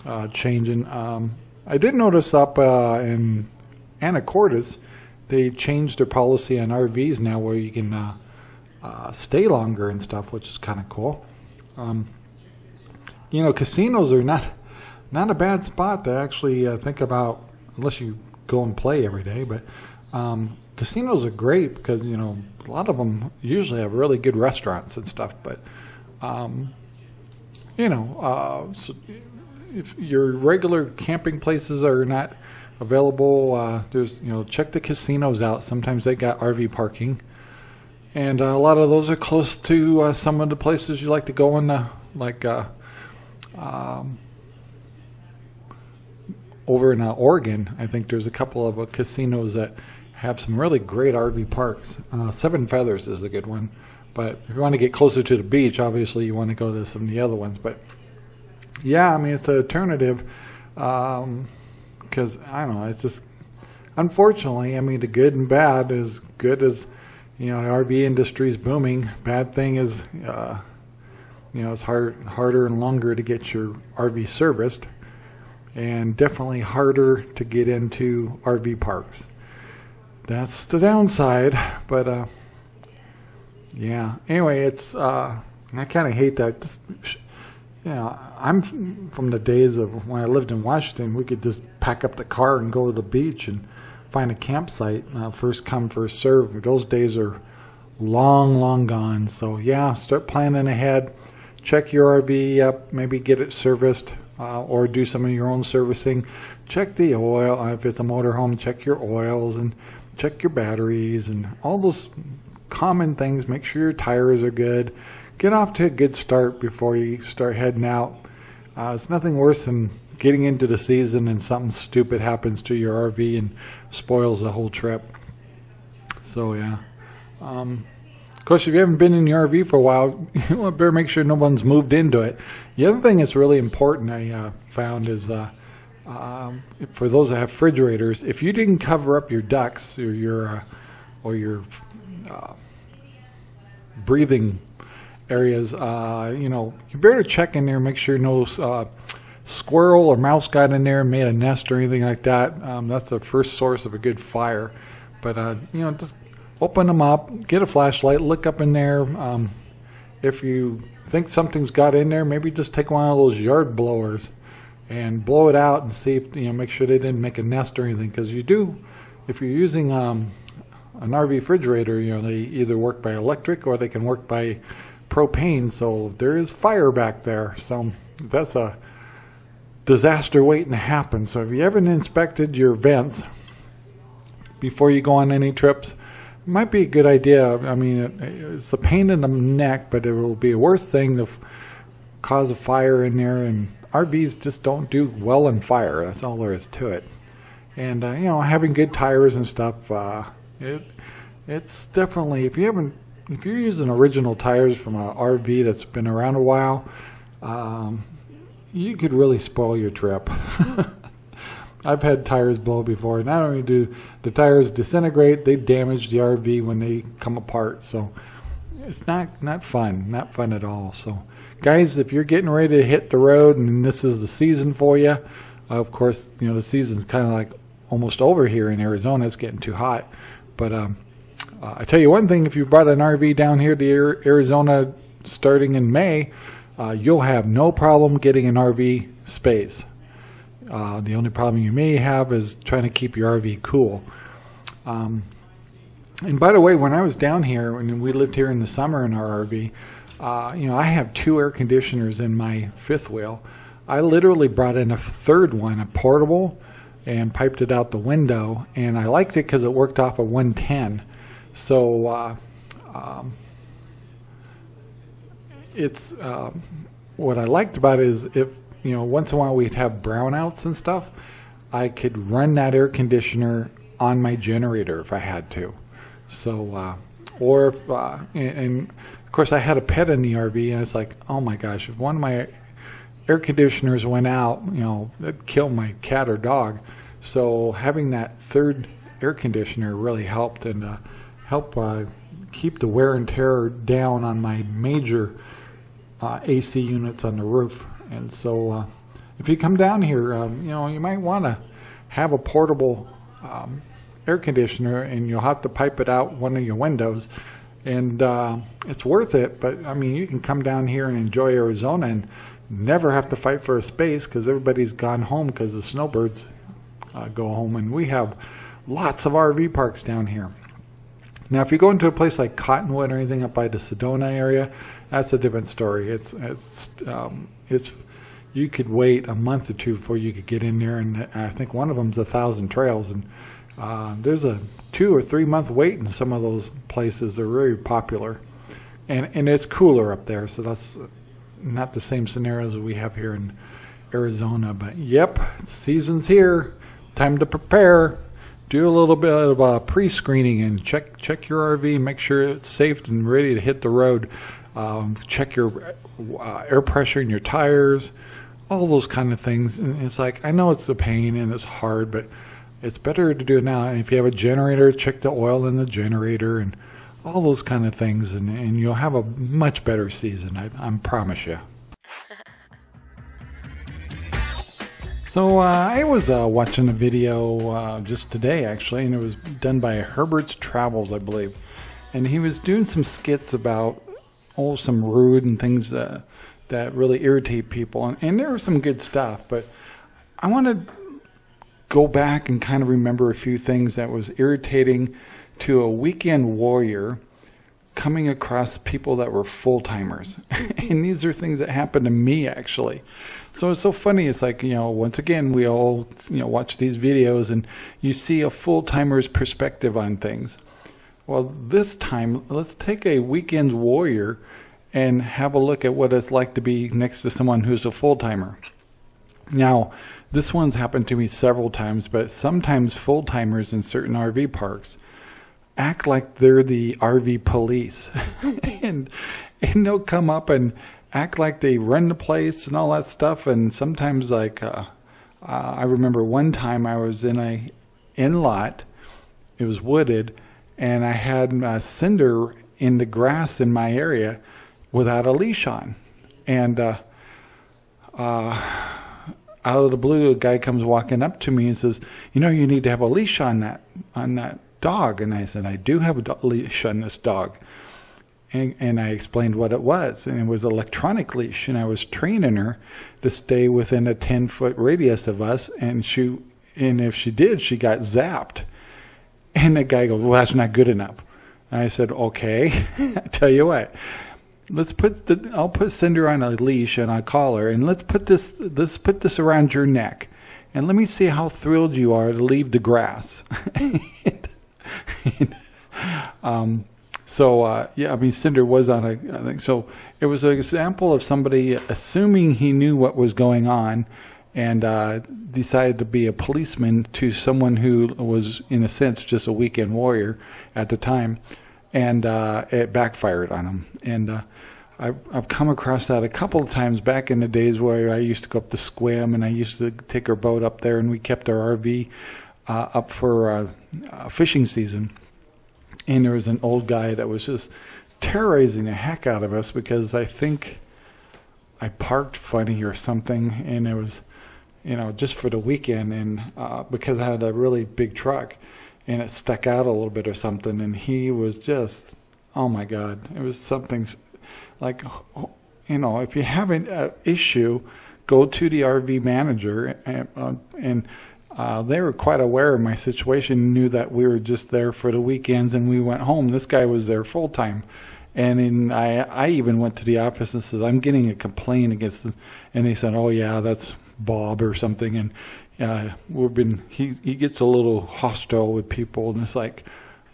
uh, changing. Um, I did notice up uh, in Anacortes, they changed their policy on R Vs now where you can uh, uh, stay longer and stuff, which is kind of cool. Um, you know, casinos are not not a bad spot to actually uh, think about, unless you go and play every day. But um, casinos are great because, you know, a lot of them usually have really good restaurants and stuff. But, um, you know, uh, so if your regular camping places are not available, uh, there's, you know, check the casinos out. Sometimes they got R V parking, and uh, a lot of those are close to uh, some of the places you like to go in, the, like uh, um, over in uh, Oregon, I think there's a couple of uh, casinos that have some really great R V parks. Uh, Seven Feathers is a good one. But if you want to get closer to the beach, obviously you want to go to some of the other ones. But, yeah, I mean, it's an alternative because, um, I don't know, it's just, unfortunately, I mean, the good and bad is good as, you know, the R V industry is booming. Bad thing is, uh, you know, it's hard, harder and longer to get your R V serviced and definitely harder to get into R V parks. That's the downside, but... Uh, Yeah. Anyway, it's uh, I kind of hate that. This, you know, I'm from the days of when I lived in Washington. We could just pack up the car and go to the beach and find a campsite. Uh, first come, first serve. Those days are long, long gone. So yeah, start planning ahead. Check your R V up. Maybe get it serviced uh, or do some of your own servicing. Check the oil. If it's a motorhome, check your oils and check your batteries and all those common things. Make sure your tires are good. Get off to a good start before you start heading out. Uh, it's nothing worse than getting into the season and something stupid happens to your R V and spoils the whole trip. So yeah. Um, of course, if you haven't been in your R V for a while, you better make sure no one's moved into it. The other thing that's really important I uh, found is uh, um, for those that have refrigerators, if you didn't cover up your ducts or your uh, or your Uh, breathing areas, uh, you know, you better check in there, make sure no uh, squirrel or mouse got in there and made a nest or anything like that. Um, that's the first source of a good fire. But, uh, you know, just open them up, get a flashlight, look up in there. Um, if you think something's got in there, maybe just take one of those yard blowers and blow it out and see if, you know, make sure they didn't make a nest or anything. Because you do, if you're using... Um, an R V refrigerator, you know, they either work by electric or they can work by propane, so there is fire back there. So that's a disaster waiting to happen. So if you haven't inspected your vents before you go on any trips, it might be a good idea. I mean, it, it's a pain in the neck, but it will be a worse thing to f- cause a fire in there, and R Vs just don't do well in fire. That's all there is to it. And, uh, you know, having good tires and stuff, uh, It, it's definitely, if you haven't, if you're using original tires from an R V that's been around a while, um, you could really spoil your trip. I've had tires blow before. Not only do the tires disintegrate, they damage the R V when they come apart. So it's not, not fun, not fun at all. So guys, if you're getting ready to hit the road and this is the season for you, of course, you know, the season's kind of like almost over here in Arizona. It's getting too hot. But um, uh, I tell you one thing, if you brought an R V down here to Arizona starting in May, uh, you'll have no problem getting an R V space. Uh, the only problem you may have is trying to keep your R V cool. Um, and by the way, when I was down here, and we lived here in the summer in our R V, uh, you know, I have two air conditioners in my fifth wheel. I literally brought in a third one, a portable, and piped it out the window, and I liked it because it worked off of one ten. So uh, um, it's uh, what I liked about it is, if you know, once in a while we'd have brownouts and stuff, I could run that air conditioner on my generator if I had to. So uh, or if, uh, and, and of course I had a pet in the R V, and it's like, oh my gosh, if one of my air conditioners went out, you know, that'd kill my cat or dog. So having that third air conditioner really helped, and uh, helped uh, keep the wear and tear down on my major uh, A C units on the roof. And so uh, if you come down here, um, you know, you might want to have a portable um, air conditioner, and you'll have to pipe it out one of your windows. And uh, it's worth it, but I mean, you can come down here and enjoy Arizona and never have to fight for a space because everybody's gone home because the snowbirds uh, go home, and we have lots of R V parks down here. Now, if you go into a place like Cottonwood or anything up by the Sedona area, that's a different story. It's it's um, it's you could wait a month or two before you could get in there, and I think one of them's a thousand trails, and uh, there's a two or three month wait in some of those places. They're very popular, and and it's cooler up there, so that's not the same scenarios we have here in Arizona. But yep, season's here. Time to prepare. Do a little bit of uh, pre-screening and check check your R V. Make sure it's safe and ready to hit the road. Um, check your uh, air pressure in your tires. All those kind of things. And it's like, I know it's a pain and it's hard, but it's better to do it now. And if you have a generator, check the oil in the generator and all those kind of things. And, and you'll have a much better season, I, I promise you. So uh, I was uh, watching a video uh, just today, actually, and it was done by Herbert's Travels, I believe. And he was doing some skits about, oh, some rude and things uh, that really irritate people. And, and there was some good stuff, but I want to go back and kind of remember a few things that was irritating to a weekend warrior coming across people that were full-timers. And these are things that happened to me, actually. So it's so funny. It's like, you know, once again, we all, you know, watch these videos and you see a full-timer's perspective on things. Well, this time, let's take a weekend warrior and have a look at what it's like to be next to someone who's a full-timer. Now, this one's happened to me several times, but sometimes full-timers in certain R V parks act like they're the R V police. and, and they'll come up and act like they run the place and all that stuff. And sometimes, like, uh, uh, I remember one time I was in a in-lot, it was wooded, and I had uh, cinder in the grass in my area without a leash on. And uh, uh, out of the blue, a guy comes walking up to me and says, you know, you need to have a leash on that, on that dog. And I said, I do have a leash on this dog. And, and I explained what it was. And it was an electronic leash. And I was training her to stay within a ten foot radius of us. And she, and if she did, she got zapped. And the guy goes, well, that's not good enough. And I said, okay, I tell you what, let's put the, I'll put Cinder on a leash and a collar, and let's put this, let's put this around your neck. And let me see how thrilled you are to leave the grass. and, and, um, So, uh, yeah, I mean, Cinder was on a, I think, so it was an example of somebody assuming he knew what was going on and uh, decided to be a policeman to someone who was, in a sense, just a weekend warrior at the time, and uh, it backfired on him. And uh, I've, I've come across that a couple of times back in the days where I used to go up to Squam, and I used to take our boat up there, and we kept our R V uh, up for uh, uh, fishing season. And there was an old guy that was just terrorizing the heck out of us because I think I parked funny or something. And it was, you know, just for the weekend. And uh, because I had a really big truck and it stuck out a little bit or something. And he was just, oh my God, it was something like, you know, if you have an uh, issue, go to the R V manager. And, uh, and Uh, they were quite aware of my situation, knew that we were just there for the weekends and we went home. This guy was there full time. And in, I, I even went to the office and said, I'm getting a complaint against this. And they said, oh, yeah, that's Bob or something. And uh, we've been, he, he gets a little hostile with people. And it's like,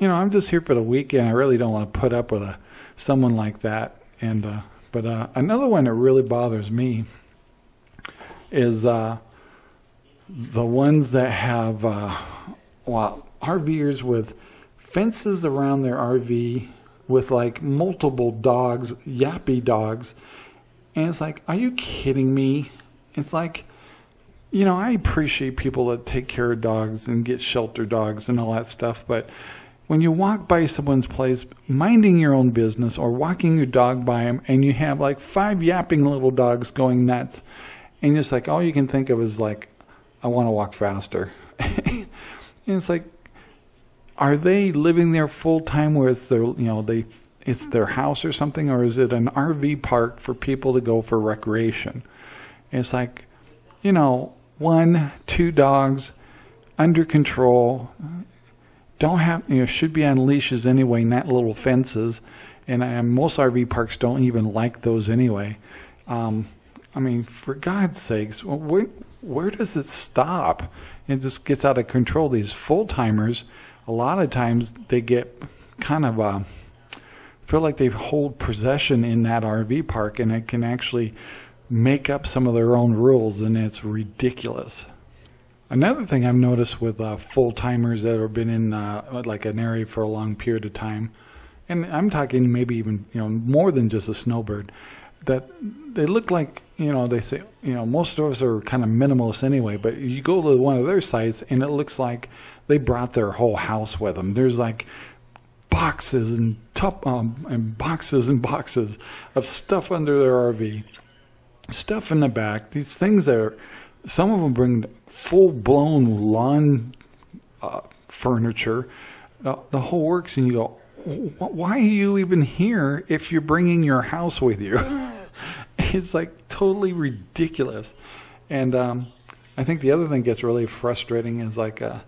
you know, I'm just here for the weekend. I really don't want to put up with a, someone like that. And uh, But uh, another one that really bothers me is... Uh, the ones that have uh, well, RVers with fences around their R V with like multiple dogs, yappy dogs. And it's like, are you kidding me? It's like, you know, I appreciate people that take care of dogs and get shelter dogs and all that stuff. But when you walk by someone's place, minding your own business or walking your dog by them, and you have like five yapping little dogs going nuts. And it's like, all you can think of is like, I want to walk faster. And it's like, are they living there full time where it's their, you know, they, it's their house or something, or is it an R V park for people to go for recreation? And it's like, you know, one, two dogs under control, don't have, you know, should be on leashes anyway, not little fences. And, and most R V parks don't even like those anyway. Um, I mean, for God's sakes, well, where, where does it stop? It just gets out of control. These full-timers, a lot of times they get kind of, uh, feel like they hold possession in that R V park, and it can actually make up some of their own rules, and it's ridiculous. Another thing I've noticed with uh, full-timers that have been in uh, like an area for a long period of time, and I'm talking maybe even, you know, more than just a snowbird, that they look like, you know, they say, you know, most of us are kind of minimalist anyway, but you go to one of their sites and it looks like they brought their whole house with them. There's like boxes and, top, um, and boxes and boxes of stuff under their R V, stuff in the back. These things that are, some of them bring full-blown lawn uh, furniture, uh, the whole works, and you go, why are you even here if you're bringing your house with you? It's like totally ridiculous. And um, I think the other thing that gets really frustrating is like a,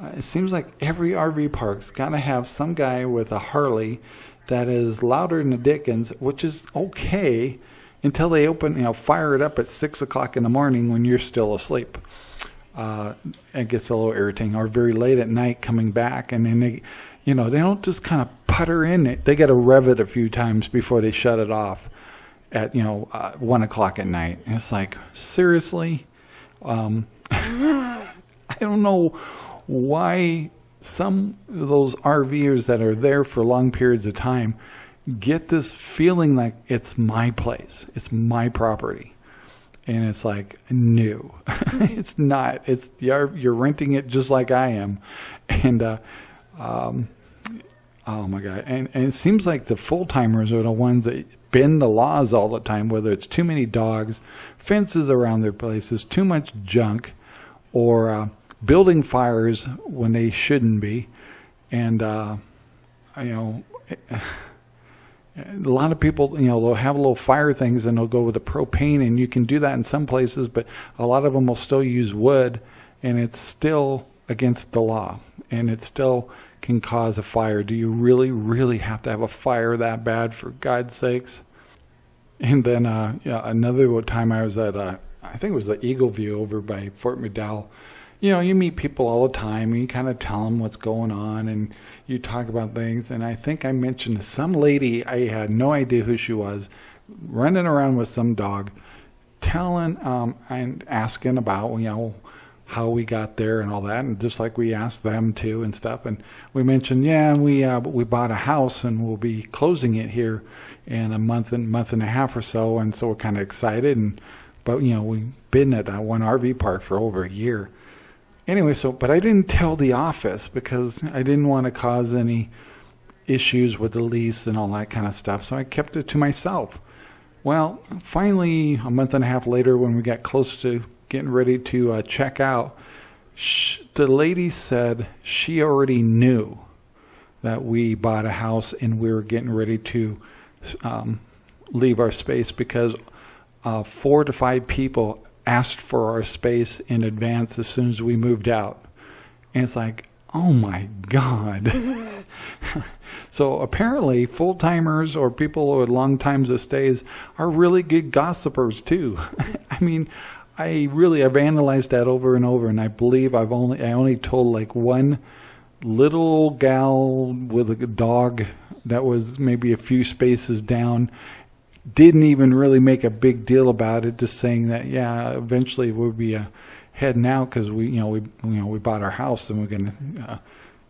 it seems like every R V park's got to have some guy with a Harley that is louder than the Dickens, which is okay until they open, you know, fire it up at six o'clock in the morning when you're still asleep. Uh, it gets a little irritating, or very late at night coming back, and then they, you know, they don't just kind of putter in it. They got to rev it a few times before they shut it off at, you know, uh, one o'clock at night. And it's like, seriously? Um, I don't know why some of those RVers that are there for long periods of time get this feeling like it's my place, it's my property. And it's like, no, it's not. It's the R V, you're renting it just like I am. And, uh, Um, oh my God. And, and it seems like the full-timers are the ones that bend the laws all the time, whether it's too many dogs, fences around their places, too much junk, or uh, building fires when they shouldn't be. And, uh, you know, it, a lot of people, you know, they'll have little fire things and they'll go with the propane, and you can do that in some places, but a lot of them will still use wood, and it's still against the law, and it still can cause a fire. Do you really, really have to have a fire that bad, for God's sakes? And then uh, yeah, another time I was at, uh, I think it was the Eagle View over by Fort McDowell. You know, you meet people all the time, and you kind of tell them what's going on, and you talk about things. And I think I mentioned to some lady, I had no idea who she was, running around with some dog, telling um, and asking about, you know, how we got there and all that, and just like we asked them to and stuff. And we mentioned, yeah, we uh, we bought a house and we'll be closing it here in a month and month and a half or so. And so we're kind of excited. And but you know, we've been at that one R V park for over a year. Anyway, so but I didn't tell the office because I didn't want to cause any issues with the lease and all that kind of stuff. So I kept it to myself. Well, finally, a month and a half later, when we got close to getting ready to uh, check out, she, the lady said she already knew that we bought a house and we were getting ready to um, leave our space, because uh, four to five people asked for our space in advance as soon as we moved out. And it's like, oh my God. So apparently full-timers or people with long times of stays are really good gossipers too. I mean, I really, I've analyzed that over and over, and I believe I've only, I only told like one little gal with a dog that was maybe a few spaces down, didn't even really make a big deal about it, just saying that, yeah, eventually we'll be uh, heading out because we, you know, we, you know, we bought our house and we're gonna uh,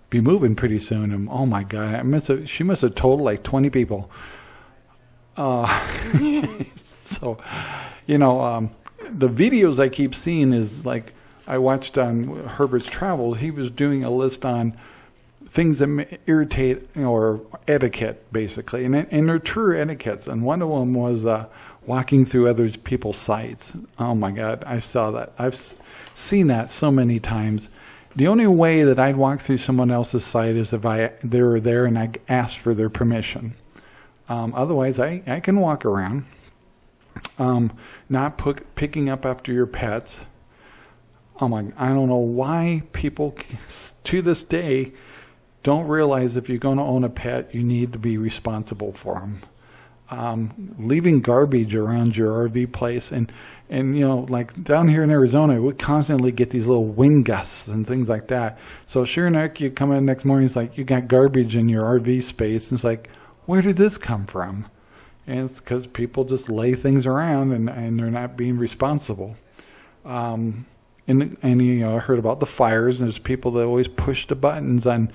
be moving pretty soon. And oh my God, I must have, she must have told like twenty people. Uh, so, you know. Um, The videos I keep seeing is like, I watched on Herbert's Travels, he was doing a list on things that irritate, you know, or etiquette, basically. And, and they're true etiquettes. And one of them was uh, walking through other people's sites. Oh, my God, I saw that. I've seen that so many times. The only way that I'd walk through someone else's site is if I they were there and I asked for their permission. Um, otherwise, I, I can walk around. Um, not pick, picking up after your pets. Oh my, I don't know why people to this day don't realize if you're going to own a pet, you need to be responsible for them. Um, leaving garbage around your R V place, and, and you know, like down here in Arizona, we constantly get these little wind gusts and things like that. So sure enough, you come in the next morning, it's like, you got garbage in your R V space. And it's like, where did this come from? and it's because people just lay things around and, and they're not being responsible. Um, and, and, you know, I heard about the fires, and there's people that always push the buttons on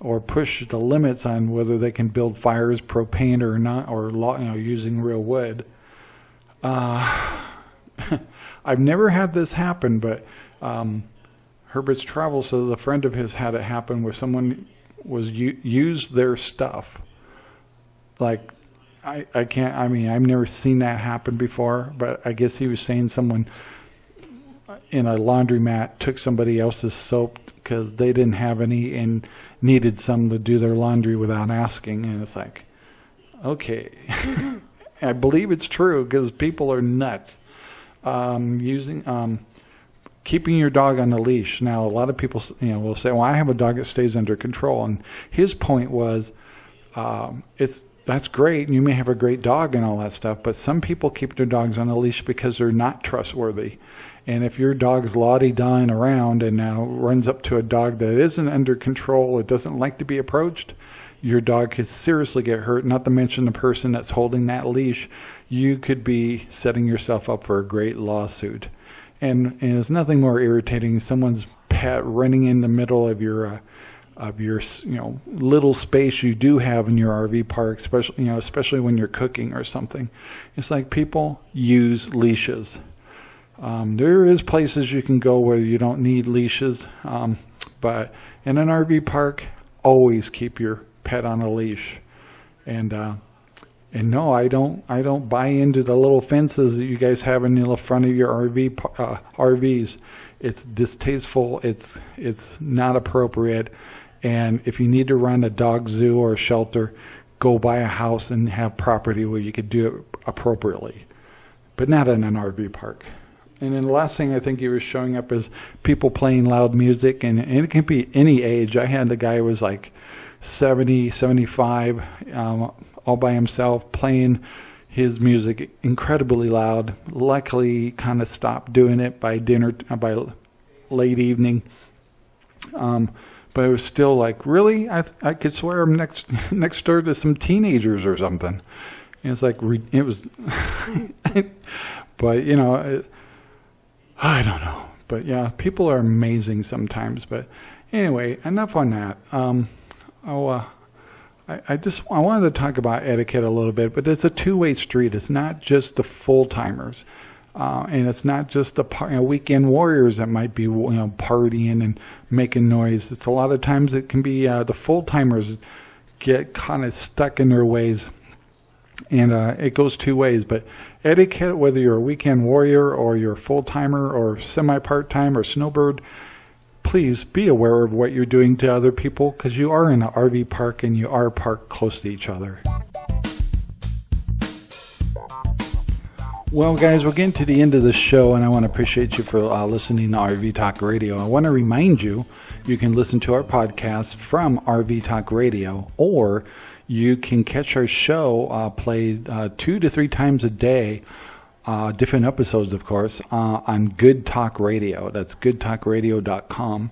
or push the limits on whether they can build fires, propane or not, or, you know, using real wood. Uh, I've never had this happen, but um, Herbert's Travels says a friend of his had it happen where someone was used their stuff. Like, I, I can't, I mean, I've never seen that happen before, but I guess he was saying someone in a laundromat took somebody else's soap because they didn't have any and needed some to do their laundry without asking. And it's like, okay. I believe it's true because people are nuts. Um, using, um, keeping your dog on a leash. Now, a lot of people, you know, will say, well, I have a dog that stays under control. And his point was, um, it's, that's great, and you may have a great dog and all that stuff, but some people keep their dogs on a leash because they're not trustworthy. And if your dog's la-di-daing around and now runs up to a dog that isn't under control, it doesn't like to be approached, your dog could seriously get hurt, not to mention the person that's holding that leash. You could be setting yourself up for a great lawsuit. And, and there's nothing more irritating than someone's pet running in the middle of your uh, of your, you know, little space you do have in your R V park, especially, you know, especially when you're cooking or something. It's like, people use leashes. Um, there is places you can go where you don't need leashes, um, but in an R V park, always keep your pet on a leash. And uh, and no, I don't I don't buy into the little fences that you guys have in the front of your R V uh, R Vs. It's distasteful. It's it's not appropriate. And if you need to run a dog zoo or a shelter, go buy a house and have property where you could do it appropriately, but not in an R V park. And then the last thing I think he was showing up is people playing loud music, and, and it can be any age. I had the guy who was like seventy, seventy-five, um, all by himself, playing his music incredibly loud. Luckily, he kind of stopped doing it by dinner, by late evening. Um, but it was still like, really? I I could swear I'm next next door to some teenagers or something. And it's like, it was, but you know, it, I don't know. But yeah, people are amazing sometimes. But anyway, enough on that. Um, oh, uh, I, I just I wanted to talk about etiquette a little bit, but it's a two-way street. It's not just the full-timers, uh, and it's not just the you know, weekend warriors that might be, you know, partying and making noise. It's a lot of times it can be uh, the full-timers get kind of stuck in their ways, and uh, it goes two ways. But etiquette, whether you're a weekend warrior or you're a full-timer or semi-part-time or snowbird, please be aware of what you're doing to other people, because you are in an R V park and you are parked close to each other. Well, guys, we're getting to the end of the show, and I want to appreciate you for uh, listening to R V Talk Radio. I want to remind you, you can listen to our podcast from R V Talk Radio, or you can catch our show uh, played uh, two to three times a day. Uh, different episodes, of course, uh, on Good Talk Radio. That's Good Talk Radio dot com.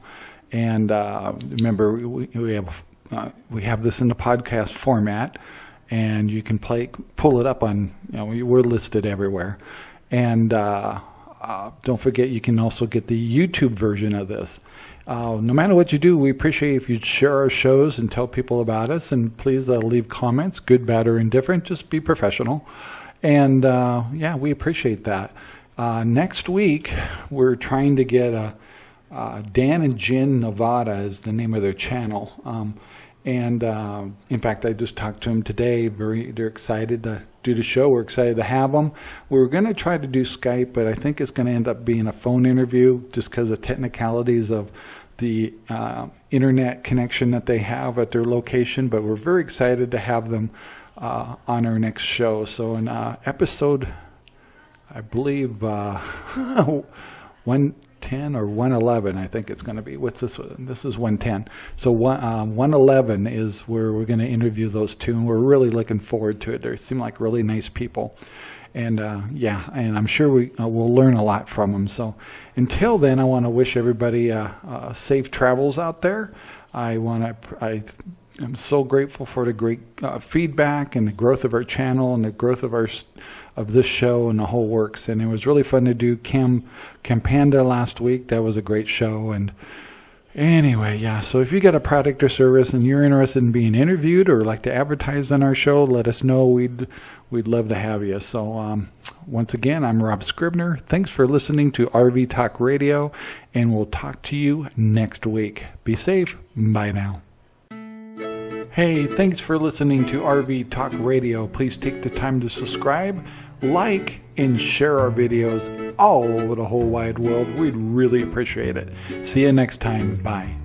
And uh, remember, we, we have uh, we have this in the podcast format, and you can play pull it up on. You know, we, we're listed everywhere. And uh, uh, don't forget, you can also get the YouTube version of this. Uh, no matter what you do, we appreciate if you'd share our shows and tell people about us. And please uh, leave comments, good, bad, or indifferent. Just be professional. And, uh, yeah, we appreciate that. Uh, next week, we're trying to get a, uh, Dan and Jen Nevada is the name of their channel. Um, and, uh, in fact, I just talked to them today. Very, they're excited to do the show. We're excited to have them. We were going to try to do Skype, but I think it's going to end up being a phone interview just because of technicalities of the uh, internet connection that they have at their location. But we're very excited to have them Uh, on our next show. So in uh, episode, I believe, uh, one ten or one eleven, I think it's going to be. What's this one? This is one ten. So one, uh, one eleven is where we're going to interview those two, and we're really looking forward to it. They seem like really nice people. And uh, yeah, and I'm sure we uh, will learn a lot from them. So until then, I want to wish everybody uh, uh, safe travels out there. I want to... I, I'm so grateful for the great uh, feedback and the growth of our channel and the growth of our of this show and the whole works. And it was really fun to do Cam Campanda last week. That was a great show. And anyway, yeah, so if you got a product or service and you're interested in being interviewed or like to advertise on our show, let us know. We'd we'd love to have you. So um, once again, I'm Rob Scribner. Thanks for listening to R V Talk Radio, and we'll talk to you next week. Be safe. Bye now. Hey, thanks for listening to R V Talk Radio. Please take the time to subscribe, like, and share our videos all over the whole wide world. We'd really appreciate it. See you next time. Bye.